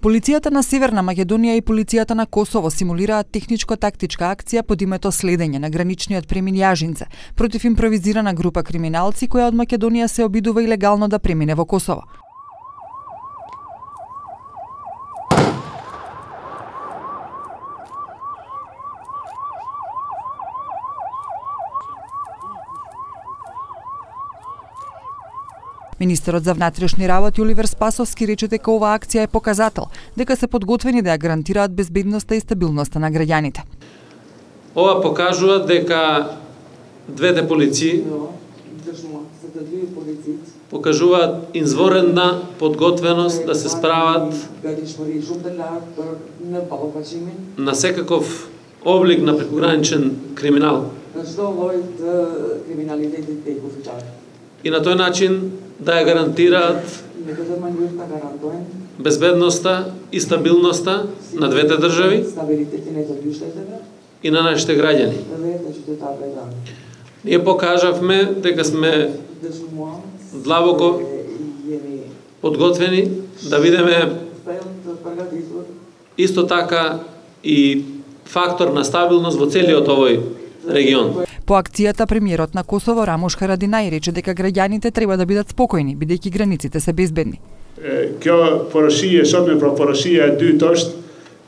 Полицијата на Северна Македонија и полицијата на Косово симулираат техничко-тактичка акција под името следење на граничниот премин Јазинце против импровизирана група криминалци која од Македонија се обидува илегално да премине во Косово. Министерот за внатрешни работи Јулијер Спасовски рече дека оваа акција е показател дека се подготвени да ја гарантираат безбедноста и стабилноста на граѓаните. Ова покажува дека двете полиции покажуваат изворена подготвеност да се справат на секаков облик на прекограничен криминал. И на тој начин да ја гарантираат безбедноста и стабилноста на двете држави и на нашите граѓани. Ние покажавме дека сме длабоко подготвени да видиме исто така и фактор на стабилност во целиот овој регион. По акцијата, премиерот на Косово Рамуш Харадина рече дека граѓаните треба да бидат спокојни, бидејќи границите се безбедни. Kjo porosije, sot me pra porosija e dytë është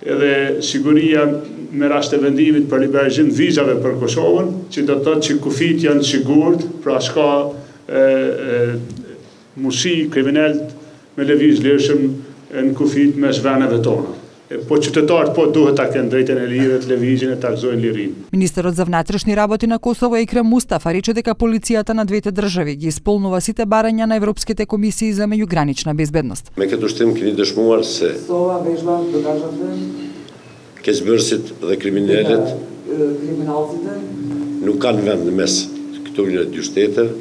edhe siguria me rast e vendimit për liberalizim vizave për Kosovën, që do të thotë që kufit janë sigurt, pra s'ka mushi kriminal me lëviz lëshëm në kufit mes vendeve tona. Po qytetarët po duhet ta kenë drejtën e lirë të lëvizjes, ta gëzojnë lirinë. Ministерот за внатрешни работи на Косово Екрем Мустафа рече дека полицијата на двете држави ги исполнува сите барања на Европските комисии за меѓугранична безбедност. Me këtë ushtim keni dëshmuar se keqbërësit dhe kriminalet nuk kanë vend në mes këtyre dy shteteve.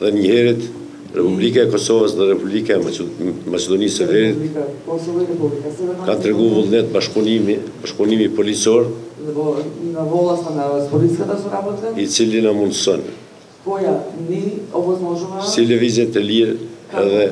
Dhe një herët Republika e Kosovës dhe Republika e Macedonisë së Veriut kanë treguar vullnet bashkëpunimi policor, i cili na mundson si lëvizje të lirë edhe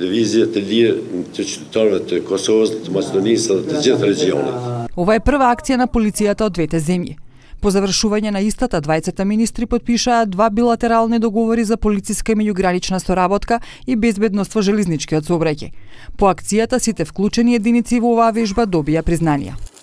lëvizje të lirë të qytetarëve të Kosovës, të Macedonisë dhe të gjithë regionit. Ова е прва акција на полицијата од двете земји. По завршување на истата, 20 министри подпишаа 2 билатерални договори за полициска и меѓугранична соработка и безбедност во железничкиот сообраќај. По акцијата сите вклучени единици во оваа вежба добија признанија.